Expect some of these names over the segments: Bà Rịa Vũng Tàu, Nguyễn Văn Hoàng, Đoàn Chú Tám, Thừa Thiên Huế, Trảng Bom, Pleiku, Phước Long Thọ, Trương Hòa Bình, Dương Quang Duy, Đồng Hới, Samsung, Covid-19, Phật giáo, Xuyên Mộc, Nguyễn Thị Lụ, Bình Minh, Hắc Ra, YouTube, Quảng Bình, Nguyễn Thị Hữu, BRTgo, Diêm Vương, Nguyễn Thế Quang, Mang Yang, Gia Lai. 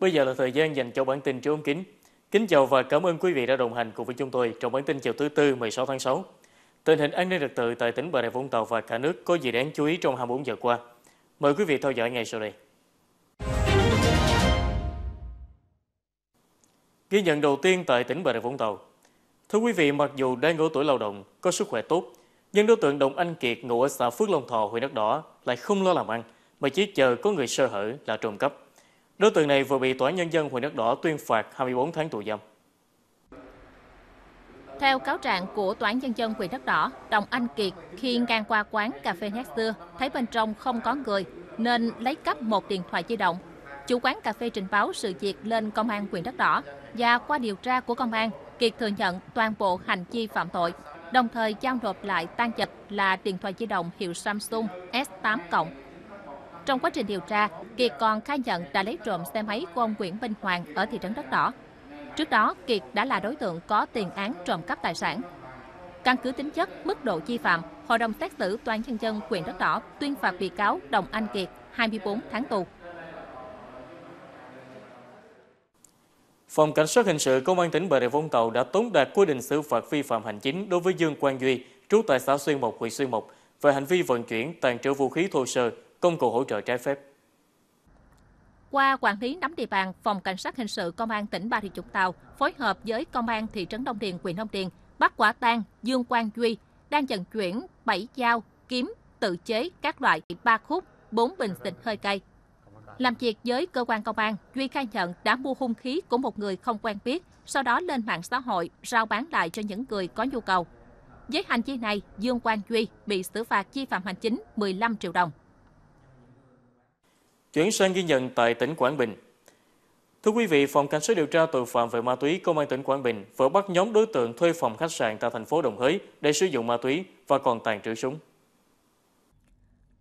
Bây giờ là thời gian dành cho bản tin Trưa ống kính. Kính chào và cảm ơn quý vị đã đồng hành cùng với chúng tôi trong bản tin chiều thứ Tư 16 tháng 6. Tình hình an ninh trật tự tại tỉnh Bà Rịa Vũng Tàu và cả nước có gì đáng chú ý trong 24 giờ qua? Mời quý vị theo dõi ngay sau đây. Ghi nhận đầu tiên tại tỉnh Bà Rịa Vũng Tàu. Thưa quý vị, mặc dù đang ở tuổi lao động, có sức khỏe tốt, nhưng đối tượng Đồng Anh Kiệt ngụ ở xã Phước Long Thọ, huyện Đất Đỏ lại không lo làm ăn, mà chỉ chờ có người sơ hở là trộm cắp. Đối tượng này vừa bị Tòa án Nhân dân huyện Đất Đỏ tuyên phạt 24 tháng tù giam. Theo cáo trạng của Tòa án Nhân dân huyện Đất Đỏ, Đồng Anh Kiệt khi ngang qua quán cà phê hát xưa, thấy bên trong không có người nên lấy cắp một điện thoại di động. Chủ quán cà phê trình báo sự việc lên công an huyện Đất Đỏ và qua điều tra của công an, Kiệt thừa nhận toàn bộ hành vi phạm tội, đồng thời giao nộp lại tang vật là điện thoại di động hiệu Samsung S8+. Trong quá trình điều tra, Kiệt còn khai nhận đã lấy trộm xe máy của ông Nguyễn Văn Hoàng ở thị trấn Đất Đỏ. Trước đó, Kiệt đã là đối tượng có tiền án trộm cắp tài sản. Căn cứ tính chất, mức độ vi phạm, Hội đồng xét xử Tòa án Nhân dân huyện Đất Đỏ tuyên phạt bị cáo Đồng Anh Kiệt 24 tháng tù. Phòng Cảnh sát Hình sự Công an tỉnh Bà Rịa Vũng Tàu đã tống đạt quyết định xử phạt vi phạm hành chính đối với Dương Quang Duy, trú tại xã Xuyên Mộc, huyện Xuyên Mộc, về hành vi vận chuyển, tàng trữ vũ khí thô sơ, công cụ hỗ trợ trái phép. Qua quản lý nắm địa bàn, Phòng Cảnh sát Hình sự Công an tỉnh Bà Rịa Vũng Tàu phối hợp với Công an thị trấn Đông Điền, huyện Đông Điền bắt quả tang Dương Quang Duy đang vận chuyển 7 dao, kiếm tự chế các loại, 3 khúc, 4 bình xịt hơi cay. Làm việc với cơ quan công an, Duy khai nhận đã mua hung khí của một người không quen biết, sau đó lên mạng xã hội rao bán lại cho những người có nhu cầu. Với hành vi này, Dương Quang Duy bị xử phạt vi phạm hành chính 15 triệu đồng. Chuyển sang ghi nhận tại tỉnh Quảng Bình. Thưa quý vị, Phòng Cảnh sát điều tra tội phạm về ma túy Công an tỉnh Quảng Bình vừa bắt nhóm đối tượng thuê phòng khách sạn tại thành phố Đồng Hới để sử dụng ma túy và còn tàng trữ súng.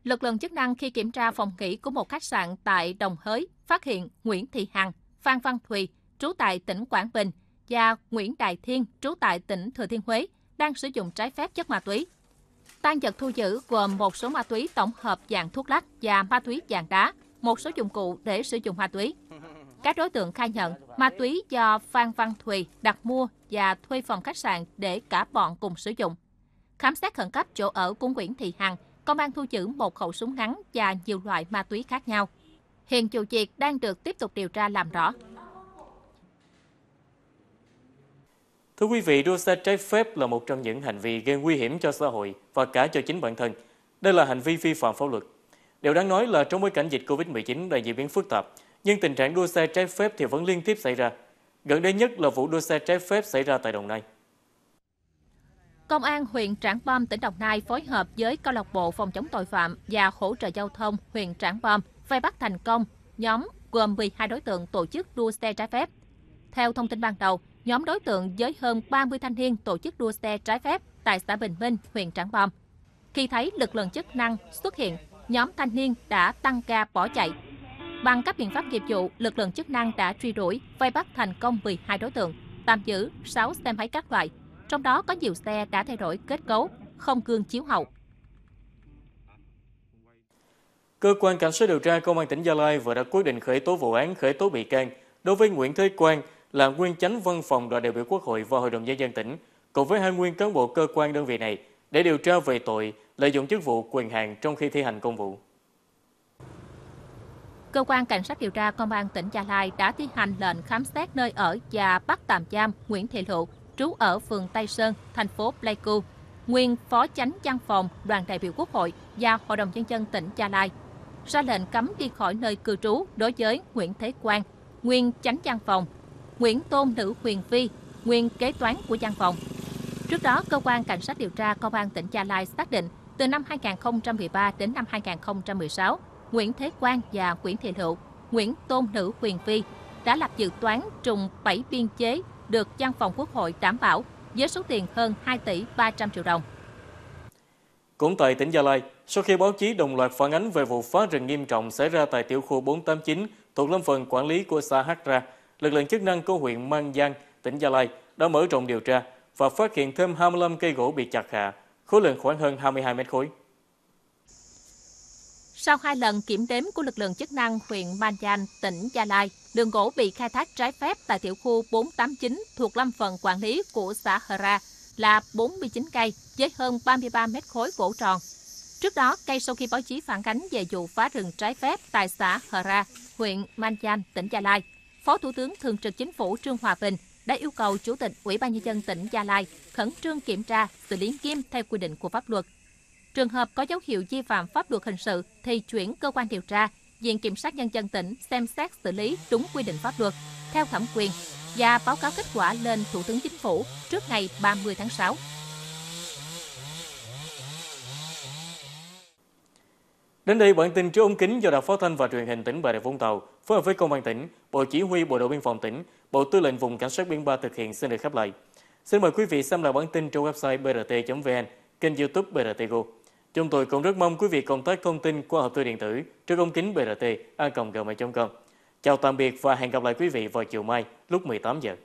Lực lượng chức năng khi kiểm tra phòng nghỉ của một khách sạn tại Đồng Hới phát hiện Nguyễn Thị Hằng, Phan Văn Thùy, trú tại tỉnh Quảng Bình và Nguyễn Đại Thiên, trú tại tỉnh Thừa Thiên Huế đang sử dụng trái phép chất ma túy. Tang vật thu giữ gồm một số ma túy tổng hợp dạng thuốc lắc và ma túy dạng đá, một số dụng cụ để sử dụng ma túy. Các đối tượng khai nhận ma túy do Phan Văn Thùy đặt mua và thuê phòng khách sạn để cả bọn cùng sử dụng. Khám xét khẩn cấp chỗ ở của Nguyễn Thị Hằng, công an thu giữ một khẩu súng ngắn và nhiều loại ma túy khác nhau. Hiện vụ việc đang được tiếp tục điều tra làm rõ. Thưa quý vị, đua xe trái phép là một trong những hành vi gây nguy hiểm cho xã hội và cả cho chính bản thân. Đây là hành vi vi phạm pháp luật. Điều đáng nói là trong bối cảnh dịch Covid-19 đang diễn biến phức tạp, nhưng tình trạng đua xe trái phép thì vẫn liên tiếp xảy ra. Gần đây nhất là vụ đua xe trái phép xảy ra tại Đồng Nai. Công an huyện Trảng Bom, tỉnh Đồng Nai phối hợp với Câu lạc bộ phòng chống tội phạm và hỗ trợ giao thông huyện Trảng Bom vây bắt thành công nhóm gồm 12 đối tượng tổ chức đua xe trái phép. Theo thông tin ban đầu, nhóm đối tượng với hơn 30 thanh niên tổ chức đua xe trái phép tại xã Bình Minh, huyện Trảng Bom. Khi thấy lực lượng chức năng xuất hiện, nhóm thanh niên đã tăng ga bỏ chạy. Bằng các biện pháp nghiệp vụ, lực lượng chức năng đã truy đuổi, vây bắt thành công 12 đối tượng, tạm giữ 6 xe máy các loại. Trong đó có nhiều xe đã thay đổi kết cấu, không gương chiếu hậu. Cơ quan Cảnh sát điều tra Công an tỉnh Gia Lai vừa đã quyết định khởi tố vụ án, khởi tố bị can đối với Nguyễn Thế Quang là nguyên chánh văn phòng Đoàn đại biểu Quốc hội và Hội đồng Nhân dân tỉnh, cùng với 2 nguyên cán bộ cơ quan đơn vị này để điều tra về tội lợi dụng chức vụ quyền hạn trong khi thi hành công vụ. Cơ quan Cảnh sát điều tra Công an tỉnh Gia Lai đã thi hành lệnh khám xét nơi ở và bắt tạm giam Nguyễn Thị Lụ, trú ở phường Tây Sơn, thành phố Pleiku, nguyên phó chánh văn phòng Đoàn đại biểu Quốc hội và Hội đồng Nhân dân tỉnh Gia Lai, ra lệnh cấm đi khỏi nơi cư trú đối với Nguyễn Thế Quang, nguyên chánh văn phòng, Nguyễn Tôn Nữ Quyền Phi, nguyên kế toán của văn phòng. Trước đó, Cơ quan Cảnh sát điều tra Công an tỉnh Gia Lai xác định từ năm 2013 đến năm 2016, Nguyễn Thế Quang và Nguyễn Thị Hữu, Nguyễn Tôn Nữ Quyền Phi đã lập dự toán trùng 7 biên chế được văn phòng Quốc hội đảm bảo với số tiền hơn 2 tỷ 300 triệu đồng. Cũng tại tỉnh Gia Lai, sau khi báo chí đồng loạt phản ánh về vụ phá rừng nghiêm trọng xảy ra tại tiểu khu 489 thuộc lâm phần quản lý của xã Hắc Ra, lực lượng chức năng của huyện Mang Yang, tỉnh Gia Lai đã mở rộng điều tra và phát hiện thêm 25 cây gỗ bị chặt hạ, khối lượng khoảng hơn 22 mét khối. Sau 2 lần kiểm đếm của lực lượng chức năng huyện Mang Yang, tỉnh Gia Lai, đường gỗ bị khai thác trái phép tại tiểu khu 489 thuộc lâm phần quản lý của xã Hắc Ra là 49 cây với hơn 33 mét khối gỗ tròn. Trước đó, ngay sau khi báo chí phản ánh về vụ phá rừng trái phép tại xã Hắc Ra, huyện Mang Yang, tỉnh Gia Lai, Phó Thủ tướng Thường trực Chính phủ Trương Hòa Bình đã yêu cầu Chủ tịch Ủy ban Nhân dân tỉnh Gia Lai khẩn trương kiểm tra, xử lý nghiêm theo quy định của pháp luật. Trường hợp có dấu hiệu vi phạm pháp luật hình sự thì chuyển cơ quan điều tra, Viện Kiểm sát Nhân dân tỉnh xem xét xử lý đúng quy định pháp luật, theo thẩm quyền và báo cáo kết quả lên Thủ tướng Chính phủ trước ngày 30 tháng 6. Đến đây, bản tin trưa ống kính do Đài Phát thanh và Truyền hình tỉnh Bà Rịa Vũng Tàu phối hợp với Công an tỉnh, Bộ Chỉ huy Bộ đội Biên phòng tỉnh, Bộ Tư lệnh Vùng Cảnh sát Biển 3 thực hiện xin được khép lại. Xin mời quý vị xem lại bản tin trên website brt.vn, kênh YouTube BRTgo. Chúng tôi cũng rất mong quý vị cộng tác thông tin qua hộp thư điện tử trước ống kính brt@gmail.com. Chào tạm biệt và hẹn gặp lại quý vị vào chiều mai lúc 18 giờ.